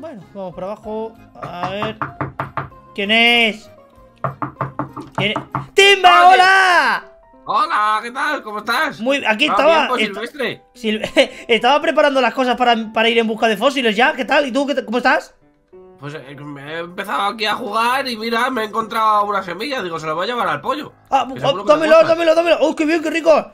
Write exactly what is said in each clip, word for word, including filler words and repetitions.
Bueno, vamos para abajo. A ver. ¿Quién es? ¿Quién es? ¡Timba, hola! Hola, ¿qué tal? ¿Cómo estás? Muy, aquí ah, estaba. Bien, pues, est Sil estaba preparando las cosas para, para ir en busca de fósiles ya. ¿Qué tal? ¿Y tú qué cómo estás? Pues eh, me he empezado aquí a jugar y mira, me he encontrado una semilla. Digo, se la voy a llevar al pollo. Ah, ah dámelo, dámelo, dámelo. ¡Oh, qué bien, qué rico! ¿Eh?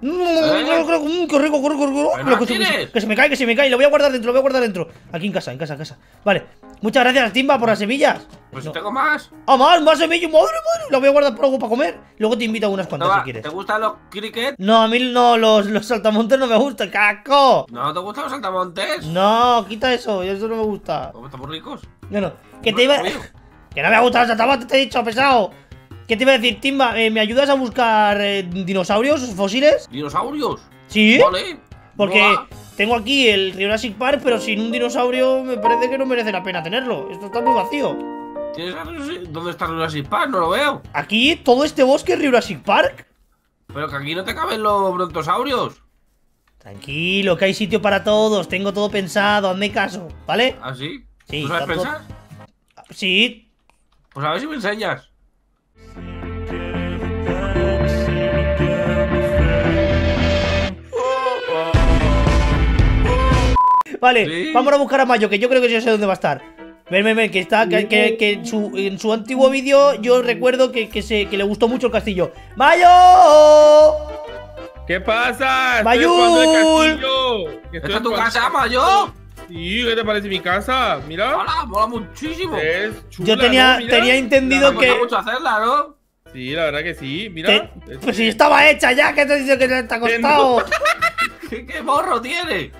Mm, ¡Qué rico, qué rico, qué rico! Que, que, que se me cae, que se me cae. Lo voy a guardar dentro, lo voy a guardar dentro. Aquí en casa, en casa, en casa. Vale. Muchas gracias, Timba, por las semillas. Pues no. Tengo más. Ah, más, más semillas. Madre, madre. Las voy a guardar por algo para comer. Luego te invito a unas cuantas, no, si quieres. ¿Te gustan los cricket? No, a mí no, los, los saltamontes no me gustan, caco. ¿No te gustan los saltamontes? No, quita eso, eso no me gusta. Estamos ricos. No, no. Que te iba... Que no me gustan los saltamontes, te he dicho, pesado. ¿Qué te iba a decir, Timba? Eh, ¿Me ayudas a buscar eh, dinosaurios, fósiles? ¿Dinosaurios? Sí. Vale. Porque Buah. tengo aquí el Jurassic Park, pero sin un dinosaurio me parece que no merece la pena tenerlo. Esto está muy vacío. ¿Dónde está Jurassic Park? No lo veo. ¿Aquí? ¿Todo este bosque es Jurassic Park? Pero que aquí no te caben los brontosaurios. Tranquilo, que hay sitio para todos. Tengo todo pensado, hazme caso, ¿vale? ¿Ah, sí? Sí. ¿Tú sabes pensar? Todo... Sí. Pues a ver si me enseñas. Vale, ¿sí? Vamos a buscar a Mayo, que yo creo que yo sé dónde va a estar. Ven, ven, ven, que está, que, que, que en, su, en su antiguo vídeo yo recuerdo que, que, se, que le gustó mucho el castillo. ¡Mayo! ¿Qué pasa? ¡Mayul! ¿Esta es tu casa, Mayo? Sí, ¿qué te parece mi casa? Mira. Hola, mola muchísimo. Es chula, yo tenía, ¿no? tenía entendido la que... Me gusta mucho hacerla, ¿no? Sí, la verdad que sí, mira. Te... Pues si estaba hecha ya, ¿qué te dice que te ha costado? ¿Qué, qué morro tiene?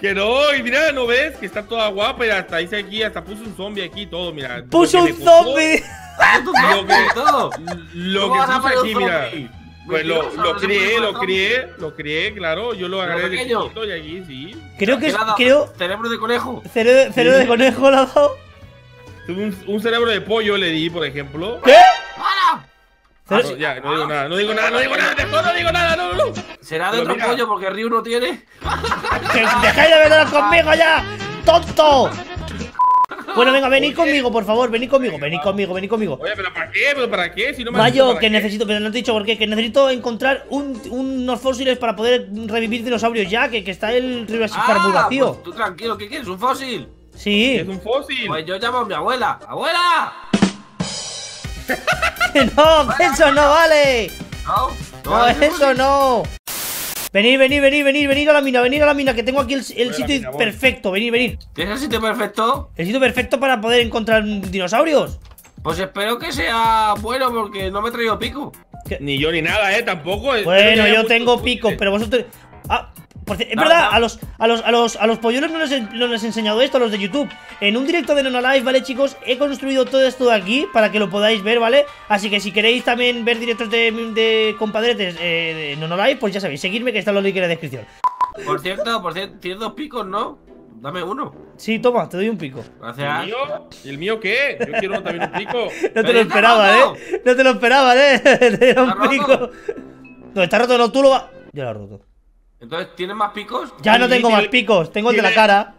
Que no, y mira, ¿no ves? Que está toda guapa y hasta dice aquí, hasta puso un zombie aquí y todo, mira. ¡Puso un zombie! Lo que, todo. Lo que puso aquí, mira. Pues lo, lo crié, lo crié, lo crié, claro. Yo lo agarré de chiquito y aquí, sí. Creo que es, creo... Cerebro de conejo. Cere cerebro de conejo, lo ha dado. Un, un cerebro de pollo le di, por ejemplo. ¿Qué? ¡Para! Ah, no, ya, no digo nada, no digo nada, no digo nada, no digo nada, no, no. Será de otro pollo porque Ryu no tiene. ¡Dejáis de meteros conmigo ya! ¡Tonto! Bueno, venga, venid conmigo, por favor, venid conmigo, venid conmigo, venid conmigo. Oye, pero ¿para qué? ¿Pero para qué? Si no me Mayo, que necesito, pero no te he dicho por qué, que necesito encontrar un, unos fósiles para poder revivir dinosaurios ya, que, que está el Jurassic Park muy vacío. Pues tú tranquilo, ¿qué quieres? ¿Un fósil? Sí. ¿Es un fósil? Pues yo llamo a mi abuela. ¡Abuela! No, que eso no vale. No, no, no eso es. no. Venid, venid, venid, venid, venid a la mina, venid a la mina, que tengo aquí el, el sitio mina, perfecto. Venid, venid. ¿Tienes el sitio perfecto? El sitio perfecto para poder encontrar dinosaurios. Pues espero que sea bueno porque no me he traído pico. ¿Qué? Ni yo ni nada, eh, tampoco. Bueno, yo tengo picos, pero vosotros. Ah, porque, es no, verdad, no. A los a los, a los, a los polluelos no les, he, no les he enseñado esto, a los de YouTube. En un directo de Nonalive, ¿vale, chicos? He construido todo esto de aquí para que lo podáis ver, ¿vale? Así que si queréis también ver directos de, de compadretes eh, de Nonalive, pues ya sabéis, seguidme que están los links en la descripción. Por cierto, por cierto, tienes dos picos, ¿no? Dame uno. Sí, toma, te doy un pico. Gracias. ¿El mío? ¿El mío qué? Yo quiero también un pico. No te lo esperabas, ¿eh? No te lo esperabas, ¿eh? Te doy un pico. No, está roto, no, tú lo vas... Ya lo has roto. Entonces, ¿tienes más picos? Ya no tengo más picos, tengo el de la cara.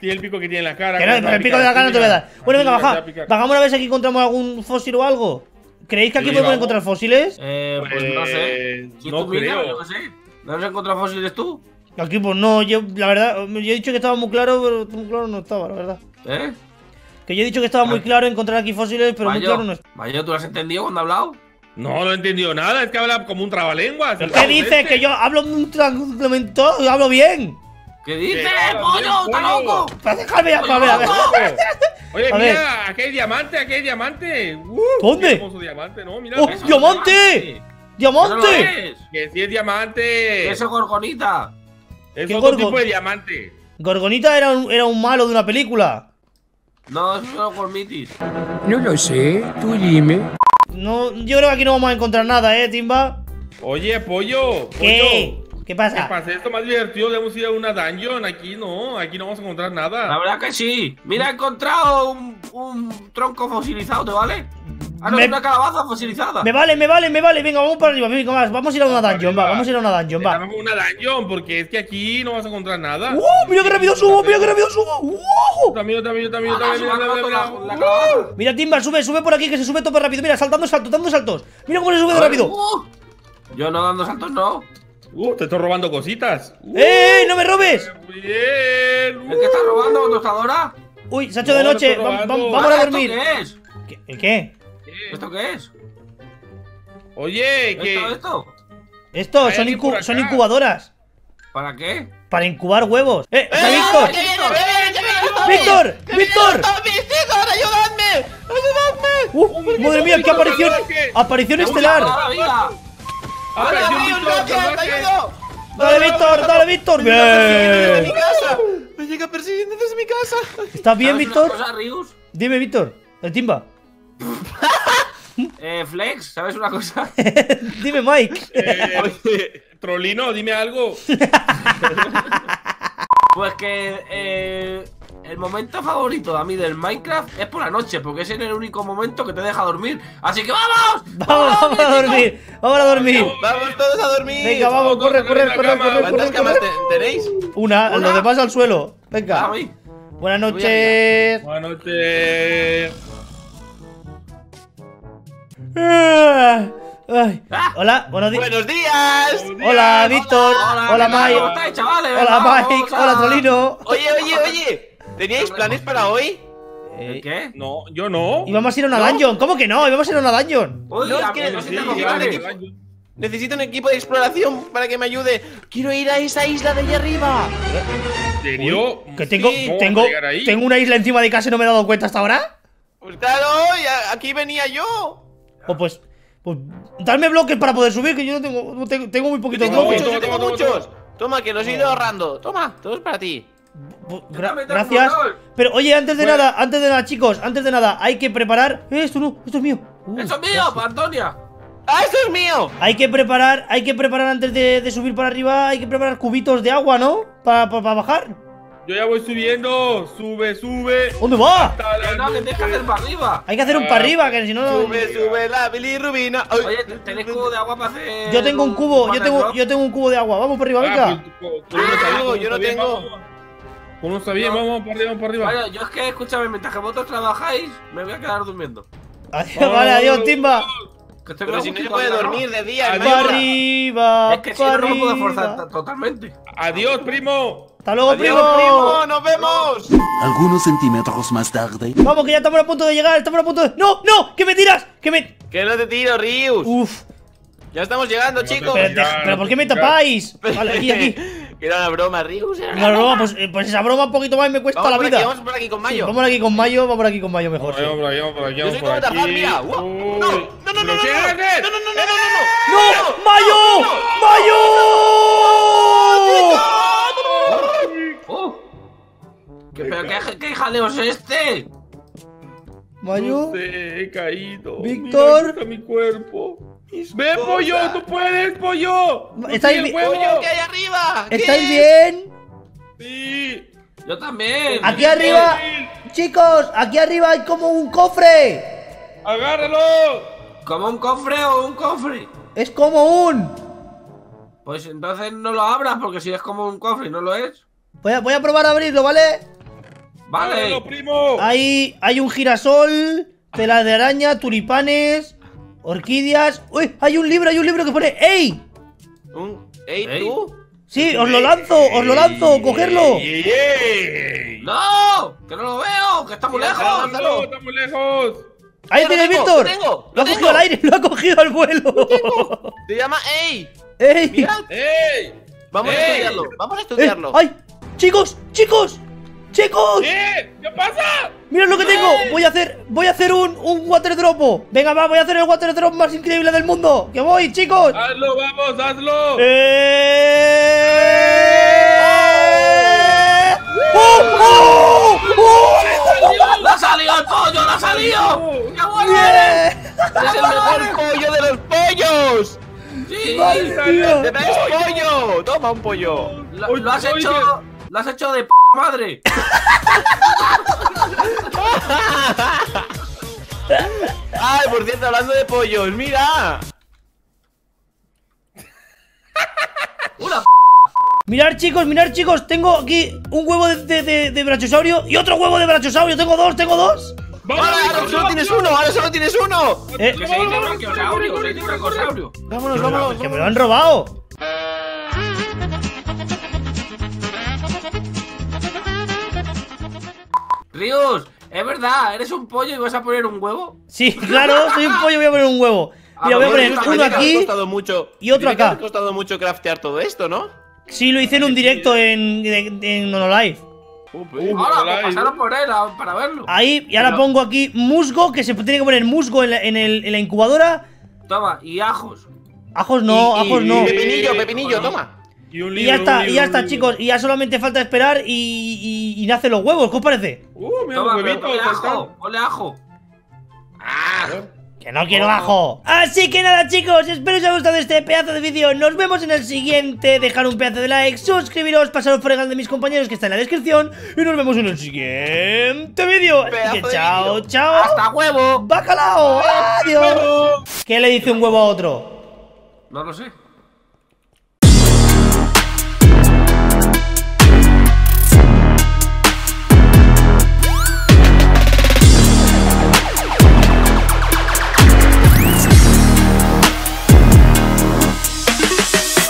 Tiene el pico que tiene en la cara. Que no, pero el pico de la cara no te voy a dar. Bueno, venga, baja. Bajamos a ver si aquí encontramos algún fósil o algo. ¿Creéis que aquí podemos encontrar fósiles? Eh, pues no sé. No creo. ¿No has encontrado fósiles tú? Aquí pues no, yo la verdad, yo he dicho que estaba muy claro, pero muy claro no estaba, la verdad. ¿Eh? Que yo he dicho que estaba muy claro encontrar aquí fósiles, pero muy claro no estaba. Mayo, ¿tú lo has entendido cuando he hablado? No, no he entendido nada, es que habla como un trabalenguas. ¿Qué dices? Este. Que yo hablo un trabalenguas, hablo bien. ¿Qué dices, ¿Qué pollo? ¡Está loco! Para dejarme ya, para ver, loco. a ver. Oye, a mira, ver. aquí hay diamante, aquí hay diamante. Uh, ¿Dónde? Qué hermoso diamante, ¿no? Mira, oh, ¡diamante! ¡Diamante! ¡Diamante! No que sí es diamante. Eso es Gorgonita. Es otro gorgon? tipo de diamante. Gorgonita era un, era un malo de una película. No, eso es una gormitis. No lo sé, tú dime. No, yo creo que aquí no vamos a encontrar nada, eh, Timba. Oye, pollo, ¿Qué? pollo. ¿Qué pasa? ¿Qué pasa? Esto más divertido, debemos ir a una dungeon. Aquí no, aquí no vamos a encontrar nada. La verdad que sí. Mira, he encontrado un, un tronco fosilizado, ¿te vale? Ah, no, me... es una calabaza fosilizada. Me vale, me vale, me vale. Venga, vamos para arriba. Venga, más. Vamos a ir a una dungeon, va. Vamos a ir a una dungeon, va. Vamos a una dungeon, porque es que aquí no vas a encontrar nada. ¡Uh! ¡Mira qué rápido subo! ¡Mira qué rápido subo! ¡Uh! También, también, también, también. Mira, Timba, sube, sube por aquí, que se sube tope rápido. Mira, saltando, salto, dando saltos. Mira cómo se sube de rápido. Uh, yo no dando saltos, no. Uh, te estoy robando cositas. Uh, ¡Eh! ¡No me robes! Bien. Uh. ¿El que está robando, tostadora? Uy, se ha hecho no, de noche. Va, va, vamos ah, a dormir. ¿Qué es? ¿Qué, el qué? ¿Qué? ¿Esto qué es? Oye, ¿qué? ¿Esto? ¿Esto? Esto son, incu son incubadoras. ¿Para qué? Para incubar huevos. ¡Eh! ¡Está eh, Víctor! Eh, ¡Víctor! Eh, ¡Víctor! ¡Víctor! ¡Víctor! ¡Ayúdame! ¡Ayúdame! Uh, ¡Madre Dios, mía! ¡Qué aparición! ¡Aparición estelar! ¡Dale, Víctor! ¡Dale, Víctor! ¡Bien! ¡Me llega persiguiendo desde mi casa! ¿Estás bien, Víctor? Cosa, Rius? Dime, Víctor. El Timba. eh, Flex, ¿sabes una cosa? Dime, Mike. eh, Trollino, dime algo. Pues que eh, el momento favorito a mí del Minecraft es por la noche, porque ese es el único momento que te deja dormir. Así que ¡vamos! ¡Vamos, vamos a dormir! ¡Vamos a dormir! ¡Vamos todos a dormir! Venga, vamos, vamos corre, corre, corre, corre, corre. ¿Cuántas camas tenéis? Una, ¿Una? Los demás al suelo. Venga. Ah, Buenas noches. Buenas noches. Ay. Ah, hola, buenos días. Buenos días. Hola, Víctor. Hola, hola, hola Mike. ¿Cómo estáis, chavales? Hola, vamos, Mike. Hola, Trollino. Oye, oye, oye. ¿Teníais planes para hoy? ¿Eh? ¿Qué? No, yo no. Íbamos a ir a una ¿No? dungeon. ¿Cómo que no? Íbamos a ir a una dungeon. Oye, no, es que no sí, sí, necesito un equipo de exploración para que me ayude. Quiero ir a esa isla de allá arriba. ¿En serio? Que tengo, sí. tengo, tengo una isla encima de casa y no me he dado cuenta hasta ahora. Pues claro, aquí venía yo. Oh, pues, pues, dame bloques para poder subir, que yo no tengo, no tengo, tengo muy poquitos tengo bloques. Muchos, yo tengo muchos, tengo muchos. Toma, que los he ido ahorrando. Toma, todos para ti. Gra gracias. Pero oye, antes de bueno. nada, antes de nada, chicos, antes de nada, hay que preparar. Eh, esto no, esto es mío. Uh, ¡Eso es mío, para Antonia! ¡Ah, esto es mío! Hay que preparar, hay que preparar antes de, de subir para arriba, hay que preparar cubitos de agua, ¿no? Para pa, pa bajar. Yo ya voy subiendo, sube, sube. ¿Dónde va? No, que tienes que hacer para arriba. Hay que hacer un para arriba, que si no. Sube, sube la bilirrubina. Oye, ¿tenés cubo de agua para hacer? Yo tengo un cubo, yo tengo, yo tengo un cubo de agua. Vamos para arriba, venga. Yo no tengo. ¿Cómo está bien? Vamos para arriba, para arriba. Bueno, yo es que, escúchame, mientras que vosotros trabajáis, me voy a quedar durmiendo. Vale, adiós, Timba. Pero si no se puede dormir de día. Para arriba, es que si no lo puedo forzar totalmente. Adiós, primo. ¡Hasta luego, primo! primo! ¡Nos vemos! Algunos centímetros más tarde. Vamos, que ya estamos a punto de llegar, estamos a punto de... ¡No, no! ¡Que me tiras! ¡Que me... ¡Que no te tiro, Rius! ¡Uf! ¡Ya estamos llegando, no chicos! Pero, te... ¿Pero por qué me tapáis? Vale, aquí, aquí. Era una broma, Rius. Era una broma, pues, pues esa broma un poquito más me cuesta vamos la vida. Aquí, vamos por aquí con Mayo. Sí, vamos aquí con Mayo, vamos por aquí con Mayo mejor. Vamos por aquí, vamos por aquí. Yo soy como tapar, mira. ¡No! ¡No, no, no! ¡No, no, no! ¡No, no, no! ¡No! ¡Mayo! ¡Mayo! Oh. ¿Qué, pero qué, ¿Qué jaleo es este? Mayo, no sé, he caído. Víctor, mira, está mi cuerpo. Ven, pollo, tú puedes, pollo. ¿Estáis bien? ¿Qué hay arriba? ¿Estáis bien? Sí. Yo también. Aquí arriba, chicos, aquí arriba hay como un cofre. Agárralo. ¿Como un cofre o un cofre? Es como un. Pues entonces no lo abras porque si es como un cofre no lo es. Voy a, voy a probar a abrirlo, ¿vale? Vale. Primo. Hay, hay un girasol, telas de araña, tulipanes, orquídeas. Uy, hay un libro, hay un libro que pone ¡Ey! ¿Un ey tú? Sí, os lo lanzo, ey, os lo lanzo, ey, cogerlo. Ey, ey. ¡No! ¡Que no lo veo! ¡Que está muy lejos! ¡Lánzalo! ¡Está muy lejos! ¡Ahí tienes, Víctor! ¡Lo, lo ha cogido al aire! ¡Lo ha cogido al vuelo! ¡Se llama Ey! ¡Ey! Mirad. ¡Ey! Vamos ey. a estudiarlo, vamos a estudiarlo. Eh, ¡Ay! ¡Chicos! ¡Chicos! ¡Chicos! ¿Qué? ¿Qué pasa? Mirad lo que tengo. Voy a hacer. Voy a hacer un, un water drop. Venga, va, voy a hacer el water drop más increíble del mundo. ¡Que voy, chicos! ¡Hazlo, vamos! ¡Hazlo! Eh... ¡Oh! ¡Oh! ¡Oh! ¡Oh! ¡La salió el pollo! ¡La salió! ¡Qué bueno eres! ¡Es el mejor pollo de los pollos! ¡Sí! ¡Te traes pollo! ¡Toma un pollo! Lo, lo has hecho. ¡Lo has hecho de p*** madre! ¡Ay, por cierto, está hablando de pollos, mira. Una Mirad chicos, mirad chicos, tengo aquí un huevo de, de, de, de brachiosaurio y otro huevo de brachiosaurio, tengo dos, tengo dos. Vamos, ahora, ahora solo tienes uno, ahora solo tienes uno. Eh, que se dice brachiosaurio, se dice brachiosaurio. Vámonos, vámonos, que me lo han robado. Rius, es verdad, eres un pollo y vas a poner un huevo. Sí, claro, soy un pollo y voy a poner un huevo. Mira, voy a poner uno aquí y otro acá. Te ha costado mucho craftear todo esto, ¿no? Sí, lo hice en un directo en, en, en Nonolive. Uh, ahora, pues pasaron por él a, para verlo. Ahí, y ahora Pero... pongo aquí musgo, que se tiene que poner musgo en la, en el, en la incubadora. Toma, y ajos. Ajos no, y, y, ajos no. Y pepinillo, pepinillo, bueno, toma. Y, un libro, y ya está, un libro, y ya está, chicos. Y ya solamente falta esperar y, y, y nacen los huevos, ¿qué os parece? Uh, mira, toma, huevito, ponle ajo, ponle ajo. ¡Ah! Que no quiero ajo. Así que nada chicos, espero que os haya gustado este pedazo de vídeo. Nos vemos en el siguiente. Dejar un pedazo de like, suscribiros, pasaros por el canal de mis compañeros que está en la descripción. Y nos vemos en el siguiente vídeo. Así que chao, chao. Hasta huevo. Bacalao. Adiós. ¿Qué le dice un huevo a otro? No lo sé.